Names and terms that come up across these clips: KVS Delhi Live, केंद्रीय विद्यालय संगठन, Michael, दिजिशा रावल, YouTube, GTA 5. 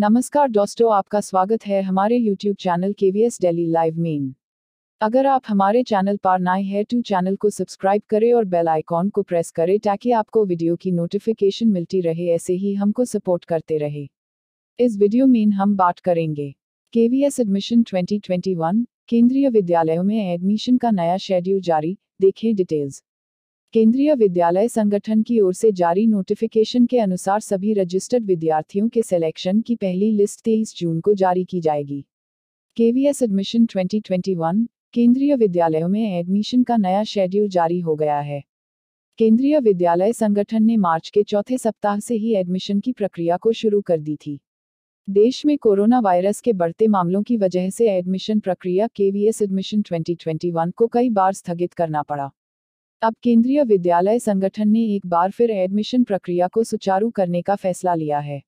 नमस्कार दोस्तों, आपका स्वागत है हमारे YouTube channel KVS Delhi Live में। अगर आप हमारे चैनल पर नए हैं तो चैनल को सब्सक्राइब करें और बेल आइकॉन को प्रेस करें ताकि आपको वीडियो की नोटिफिकेशन मिलती रहे, ऐसे ही हमको सपोर्ट करते रहे। इस वीडियो में हम बात करेंगे KVS एडमिशन 2021, केंद्रीय विद्यालयों में एडमिशन का नया शेड्यूल जारी, देखें डिटेल्स। केंद्रीय विद्यालय संगठन की ओर से जारी नोटिफिकेशन के अनुसार सभी रजिस्टर्ड विद्यार्थियों के सिलेक्शन की पहली लिस्ट 23 जून को जारी की जाएगी। KVS एडमिशन 2021, केंद्रीय विद्यालयों में एडमिशन का नया शेड्यूल जारी हो गया है। केंद्रीय विद्यालय संगठन ने मार्च के चौथे सप्ताह से ही एडमिशन की प्रक्रिया को शुरू कर दी थी। देश में कोरोना वायरस के बढ़ते मामलों की वजह से एडमिशन प्रक्रिया KVS एडमिशन 2021 को कई बार स्थगित करना पड़ा। अब केंद्रीय विद्यालय संगठन ने एक बार फिर एडमिशन प्रक्रिया को सुचारू करने का फैसला लिया है।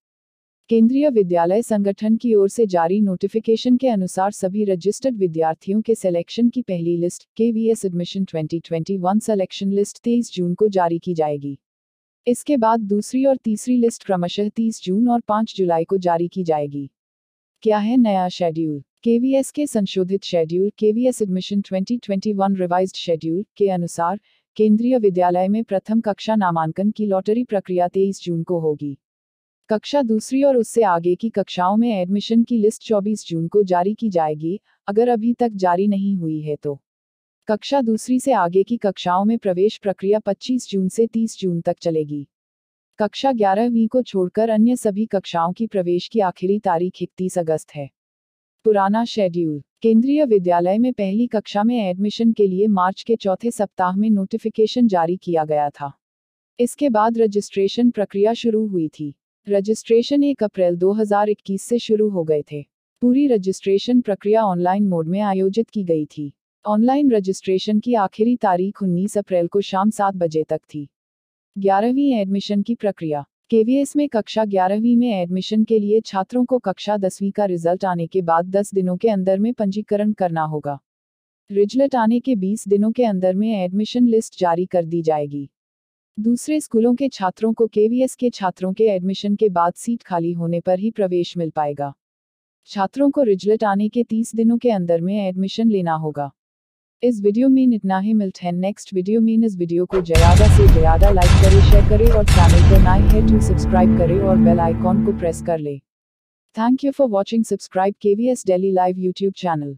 केंद्रीय विद्यालय संगठन की ओर से जारी नोटिफिकेशन के अनुसार सभी रजिस्टर्ड विद्यार्थियों के सिलेक्शन की पहली list KVS admission 2021 selection list 23 जून को जारी की जाएगी। इसके बाद दूसरी और तीसरी लिस्ट क्रमशः 30 जून और 5 जुलाई को जारी की जाएगी। क्या है नया शेड्यूल? KVS के संशोधित schedule KVS admission 2021 revised schedule के अनुसार केंद्रीय विद्यालय में प्रथम कक्षा नामांकन की लॉटरी प्रक्रिया 23 जून को होगी। कक्षा दूसरी और उससे आगे की कक्षाओं में एडमिशन की लिस्ट 24 जून को जारी की जाएगी, अगर अभी तक जारी नहीं हुई है तो। कक्षा दूसरी से आगे की कक्षाओं में प्रवेश प्रक्रिया 25 जून से 30 जून तक चलेगी। कक्षा 11वीं को छोड़कर अन्य सभी कक्षाओं की प्रवेश की आखिरी तारीख 31 अगस्त है। पुराना शेड्यूल। केंद्रीय विद्यालय में पहली कक्षा में एडमिशन के लिए मार्च के चौथे सप्ताह में नोटिफिकेशन जारी किया गया था। इसके बाद रजिस्ट्रेशन प्रक्रिया शुरू हुई थी। रजिस्ट्रेशन 1 अप्रैल 2021 से शुरू हो गए थे। पूरी रजिस्ट्रेशन प्रक्रिया ऑनलाइन मोड में आयोजित की गई थी। ऑनलाइन रजिस्ट्रेशन की आखिरी तारीख 19 अप्रैल को शाम 7 बजे तक थी। 11वीं एडमिशन की प्रक्रिया। KVS में कक्षा 11वीं में एडमिशन के लिए छात्रों को कक्षा 10वीं का रिजल्ट आने के बाद 10 दिनों के अंदर में पंजीकरण करना होगा। रिजल्ट आने के 20 दिनों के अंदर में एडमिशन लिस्ट जारी कर दी जाएगी। दूसरे स्कूलों के छात्रों को KVS के छात्रों के एडमिशन के बाद सीट खाली होने पर ही प्रवेश मिल पाएगा। छात्रों को रिजल्ट आने के 30 दिनों के अंदर में एडमिशन लेना होगा। इस वीडियो में इतना ही, मिलते हैं नेक्स्ट वीडियो में। इस वीडियो को ज़्यादा से ज़्यादा लाइक करें, शेयर करें और चैनल पर नए हैं तो सब्सक्राइब करें और बेल आइकॉन को प्रेस कर लें। Thank you for watching. Subscribe KVS Delhi Live YouTube channel.